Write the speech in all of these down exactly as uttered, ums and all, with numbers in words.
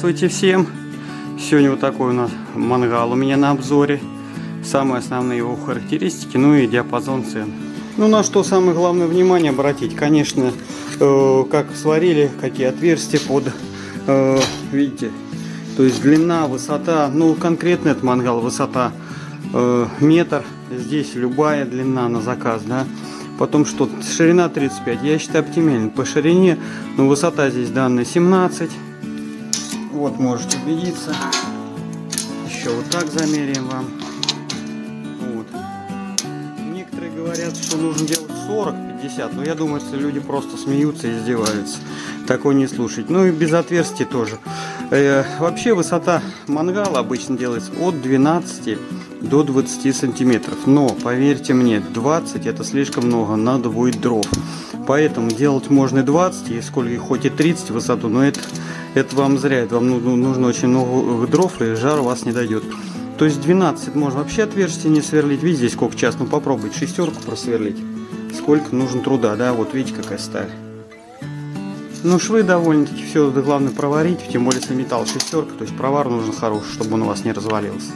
Здравствуйте всем! Сегодня вот такой у нас мангал у меня на обзоре. Самые основные его характеристики, ну и диапазон цен. Ну на что самое главное внимание обратить, конечно, э, как сварили, какие отверстия под, э, видите, то есть длина, высота, ну конкретно этот мангал высота э, метр, здесь любая длина на заказ, да. Потом что, ширина тридцать пять, я считаю оптимально по ширине, но высота здесь данная семнадцать. Вот можете убедиться. Еще вот так замеряем вам. Вот. Некоторые говорят, что нужно делать сорок пятьдесят, но я думаю, что люди просто смеются и издеваются. Такое не слушать. Ну и без отверстий тоже. Э, вообще высота мангала обычно делается от двенадцати до двадцати сантиметров, но поверьте мне, двадцать это слишком много, надо будет дров, поэтому делать можно и двадцать, и сколько, и хоть и тридцать высоту, но это это вам зря, это вам нужно очень много дров, и жар у вас не дойдет. То есть двенадцать можно вообще отверстие не сверлить, видите здесь сколько час, ну попробуйте шестерку просверлить, сколько нужно труда, да, вот видите какая сталь. Ну швы довольно-таки все главное проварить, тем более если металл шестерка, то есть провар нужен хороший, чтобы он у вас не развалился.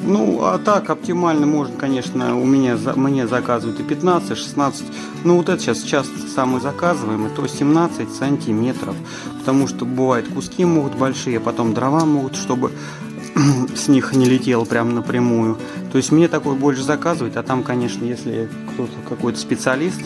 Ну, а так оптимально можно, конечно, у меня мне заказывают и пятнадцать, и шестнадцать. Ну, вот это сейчас часто самый заказываемый, то семнадцать сантиметров. Потому что бывает куски могут большие, потом дрова могут, чтобы с них не летело прям напрямую. То есть мне такой больше заказывают, а там, конечно, если кто-то какой-то специалист,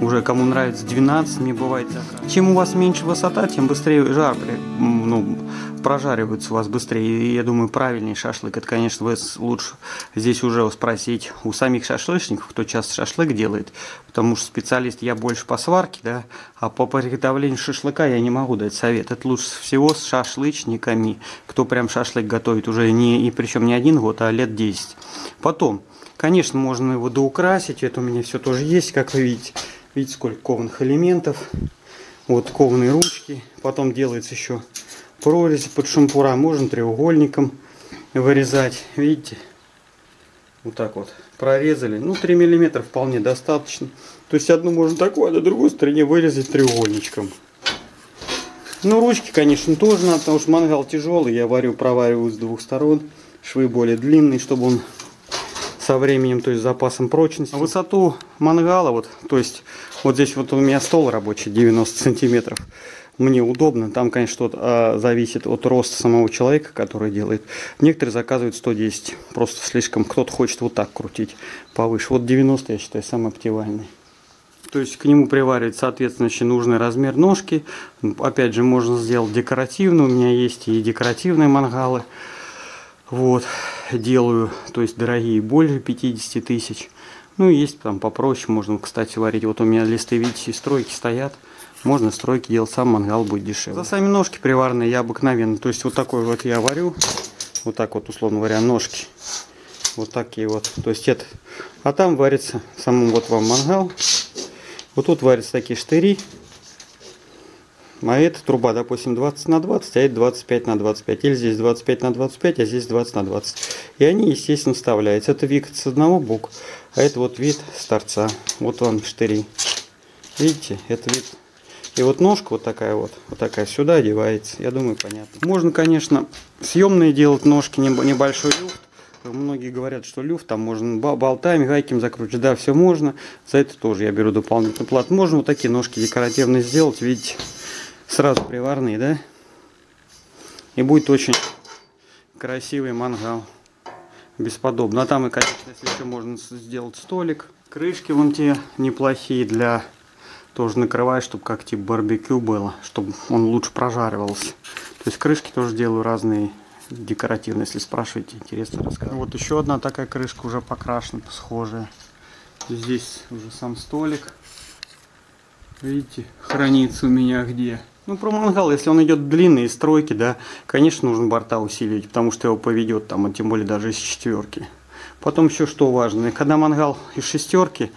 уже кому нравится двенадцать, не бывает заказ. Чем у вас меньше высота, тем быстрее жар, ну, прожаривается у вас быстрее. И я думаю, правильный шашлык. Это, конечно, вы лучше здесь уже спросить у самих шашлычников, кто часто шашлык делает. Потому что специалист я больше по сварке, да, а по приготовлению шашлыка я не могу дать совет. Это лучше всего с шашлычниками, кто прям шашлык готовит уже не, и причем не один год, а лет десять. Потом, конечно, можно его доукрасить. Это у меня все тоже есть, как вы видите. Видите, сколько кованых элементов. Вот кованые ручки. Потом делается еще прорезь под шампура. Можно треугольником вырезать. Видите? Вот так вот. Прорезали. Ну, три миллиметра вполне достаточно. То есть одну можно такую, а на другую стороне вырезать треугольничком. Ну, ручки, конечно, тоже надо, потому что мангал тяжелый. Я варю, провариваю с двух сторон. Швы более длинные, чтобы он... со временем, то есть с запасом прочности. Высоту мангала, вот, то есть вот здесь вот у меня стол рабочий девяносто сантиметров, мне удобно, там конечно что-то зависит от роста самого человека, который делает. Некоторые заказывают сто десять, просто слишком, кто-то хочет вот так крутить повыше. Вот девяносто, я считаю, самый оптимальный. То есть к нему приваривать, соответственно, еще нужный размер ножки. Опять же, можно сделать декоративно, у меня есть и декоративные мангалы. Вот, делаю, то есть дорогие, больше пятидесяти тысяч. Ну, есть там попроще, можно, кстати, варить. Вот у меня листы, видите, стройки стоят. Можно стройки делать сам, мангал будет дешевле. За сами ножки приварные я обыкновенно, то есть вот такой вот я варю. Вот так вот, условно говоря, ножки. Вот такие вот, то есть это. А там варится, самому вот вам мангал. Вот тут варятся такие штыри. А эта труба, допустим, двадцать на двадцать, а это двадцать пять на двадцать пять. Или здесь двадцать пять на двадцать пять, а здесь двадцать на двадцать. И они, естественно, вставляются. Это вид с одного боку, а это вот вид с торца. Вот вам штыри. Видите, это вид. И вот ножка вот такая вот, вот такая сюда одевается. Я думаю, понятно. Можно, конечно, съемные делать ножки, небольшой люфт. Многие говорят, что люфт, там можно болтами, гайками закручивать. Да, все можно. За это тоже я беру дополнительную плату. Можно вот такие ножки декоративные сделать, видите. Сразу приварные, да? И будет очень красивый мангал. Бесподобно. А там и, конечно, если еще можно сделать столик. Крышки вон те неплохие для... Тоже накрываю, чтобы как типа барбекю было. Чтобы он лучше прожаривался. То есть крышки тоже делаю разные, декоративные. Если спрашиваете, интересно рассказываю. Вот еще одна такая крышка уже покрашена, схожая. Здесь уже сам столик. Видите, хранится у меня где. Ну, про мангал, если он идет в длинные стройки, да, конечно, нужно борта усиливать, потому что его поведет там, а тем более даже из четверки. Потом еще что важно, когда мангал из шестерки,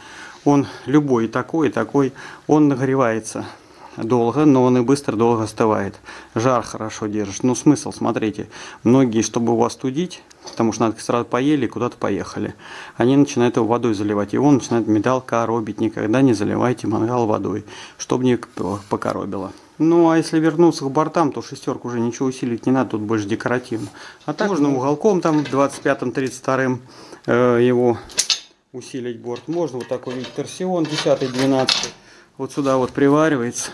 он любой, и такой, и такой, он нагревается. долго, но он и быстро долго остывает. Жар хорошо держит. Ну, смысл, смотрите, многие, чтобы его остудить, потому что надо сразу поели и куда-то поехали, они начинают его водой заливать, и он начинает металл коробить. Никогда не заливайте мангал водой, чтобы не покоробило. Ну, а если вернуться к бортам, то шестерку уже ничего усилить не надо, тут больше декоративно. А так можно уголком там двадцать пятым тридцать вторым э, его усилить борт. Можно вот такой вид торсион десятый двенадцатый. Вот сюда вот приваривается.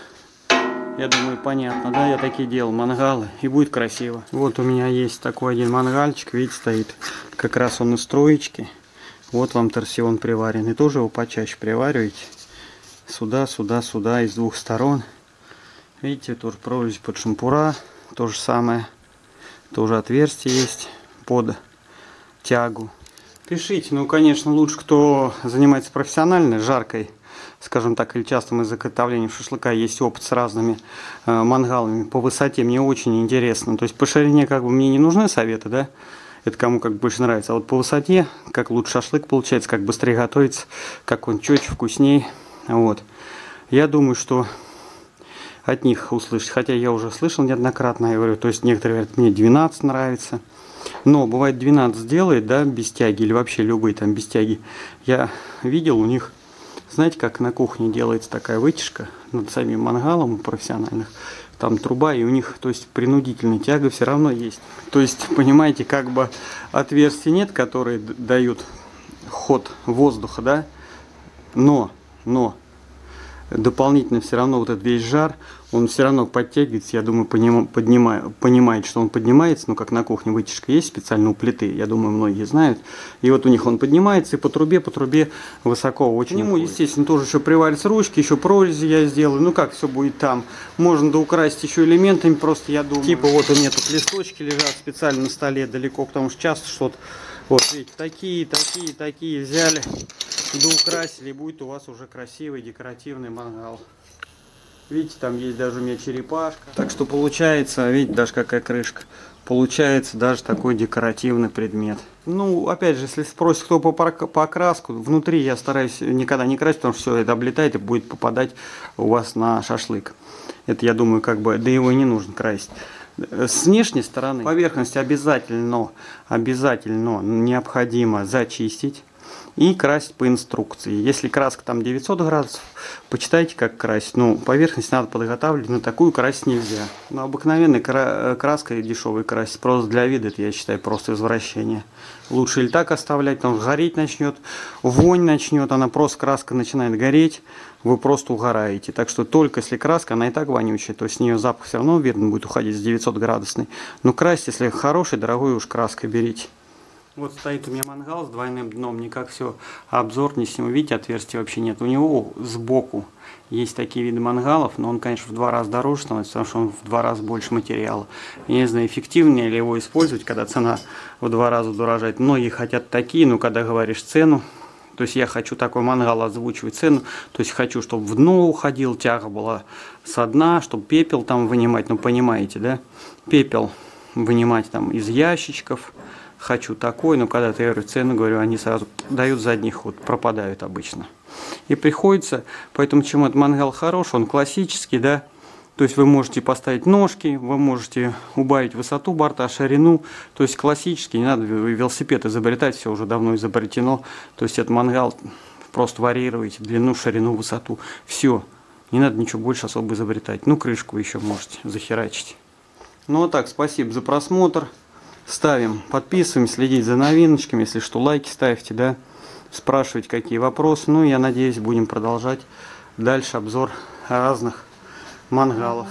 Я думаю, понятно, да? Я такие делал мангалы, и будет красиво. Вот у меня есть такой один мангальчик, видите, стоит. Как раз он из троечки. Вот вам торсион приваренный. Тоже его почаще привариваете. Сюда, сюда, сюда, из двух сторон. Видите, тоже прорезь под шампура. То же самое. Тоже отверстие есть под тягу. Пишите, ну, конечно, лучше, кто занимается профессионально, жаркой, скажем так, или частым изготовлением шашлыка, есть опыт с разными э, мангалами. По высоте мне очень интересно. То есть по ширине как бы мне не нужны советы, да? Это кому как больше нравится. А вот по высоте, как лучше шашлык получается, как быстрее готовится, как он четче, вкуснее. Вот. Я думаю, что от них услышать. Хотя я уже слышал неоднократно, я говорю, то есть некоторые говорят, мне двенадцать нравится. Но бывает двенадцать делает, да, без тяги, или вообще любые там без тяги. Я видел у них, знаете, как на кухне делается такая вытяжка над самим мангалом у профессиональных. Там труба, и у них, то есть, принудительная тяга все равно есть. То есть, понимаете, как бы отверстий нет, которые дают ход воздуха, да, но, но дополнительно все равно вот этот весь жар, он все равно подтягивается, я думаю, поним, поднимаю, понимает, что он поднимается, ну, как на кухне вытяжка есть специально у плиты, я думаю, многие знают. И вот у них он поднимается, и по трубе, по трубе высоко очень. К нему, естественно, тоже еще приварятся ручки, еще прорези я сделаю, ну, как все будет там. Можно доукрасить еще элементами, просто я думаю. Типа вот у меня тут листочки лежат специально на столе далеко, потому что часто что-то, вот, видите, такие, такие, такие взяли. Да украсили, будет у вас уже красивый декоративный мангал. Видите, там есть даже у меня черепашка. Так что получается, видите, даже какая крышка. Получается даже такой декоративный предмет. Ну, опять же, если спросит, кто по, по окраску, внутри я стараюсь никогда не красить, потому что все это облетает и будет попадать у вас на шашлык. Это, я думаю, как бы, да его и не нужно красить. С внешней стороны поверхность обязательно, обязательно необходимо зачистить. И красить по инструкции. Если краска там девятьсот градусов, почитайте, как красить. Ну, поверхность надо подготавливать, но такую красить нельзя. Но обыкновенной краской дешевой красить, просто для вида, это я считаю просто извращение. Лучше или так оставлять, потому что гореть начнет, вонь начнет, она просто, краска начинает гореть, вы просто угораете. Так что только если краска, она и так вонючая, то есть с нее запах все равно видно будет уходить с девятисотградусной. Но красить, если хороший, дорогой уж краской берите. Вот стоит у меня мангал с двойным дном, никак все, обзор не сниму, видите, отверстия вообще нет. У него сбоку есть такие виды мангалов, но он, конечно, в два раза дороже становится, потому что он в два раза больше материала. Я не знаю, эффективнее ли его использовать, когда цена в два раза дорожает. Многие хотят такие, но когда говоришь цену, то есть я хочу такой мангал озвучивать цену, то есть хочу, чтобы в дно уходил, тяга была со дна, чтобы пепел там вынимать, ну понимаете, да, пепел вынимать там из ящичков. Хочу такой, но когда я говорю цену, говорю, они сразу дают задний ход, пропадают обычно. И приходится, поэтому чем этот мангал хорош, он классический, да, то есть вы можете поставить ножки, вы можете убавить высоту борта, ширину, то есть классический, не надо велосипед изобретать, все уже давно изобретено, то есть этот мангал просто варьируете, длину, ширину, высоту, все, не надо ничего больше особо изобретать, ну крышку еще можете захерачить. Ну а так, спасибо за просмотр. Ставим, подписываем, следить за новиночками, если что, лайки ставьте, да, спрашивать, какие вопросы. Ну, я надеюсь, будем продолжать дальше обзор разных мангалов.